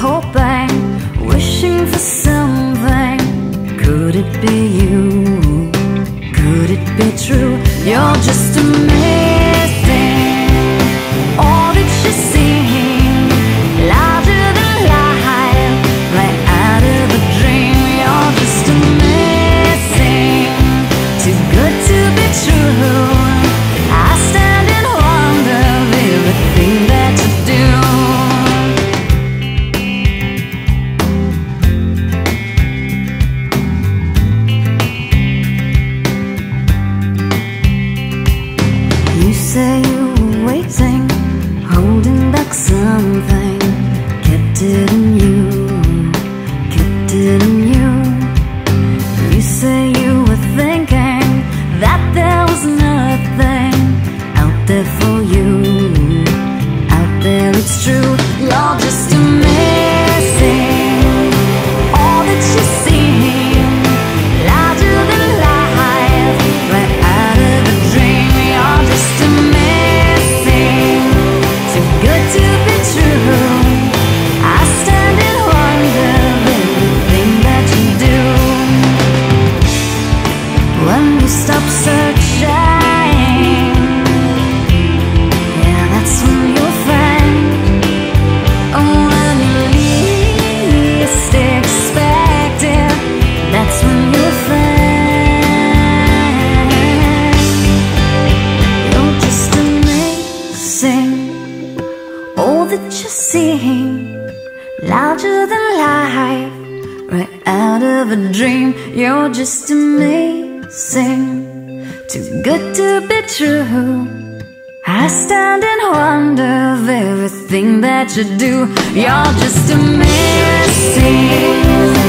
whole thing, wishing for something. Could it be you? Could it be true? You're just amazing. All that you seem, larger than life, right out of a dream. You're just amazing, too good to be true. I stand in wonder of everything that you do. Say you were waiting, holding back something. Kept it in you, kept it in you. You say you were thinking that there was nothing out there for you. Out there it's true. You're just amazing. All that you see, larger than life, right out of a dream. You're just amazing. Stop searching, yeah, that's when you'll find. Oh, when you least expect it, that's when you'll find. You're just amazing. All that you seem, larger than life, right out of a dream. You're just amazing. Sing, too good to be true. I stand in wonder of everything that you do. You're just amazing.